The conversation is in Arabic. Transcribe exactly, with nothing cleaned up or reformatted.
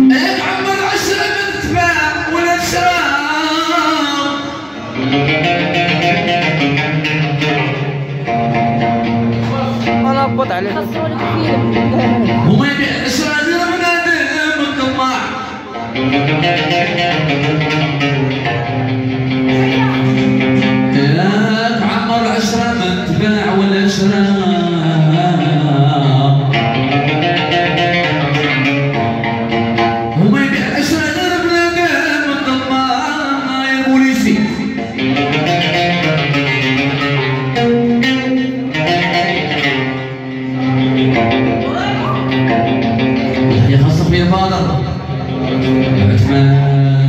انا هبط عليك خسروني كثير وما يبيع اسرائيل من هذا من طماع لا تعمر عشرة ما تباع ولا عشرة يا خاصة يا فاضل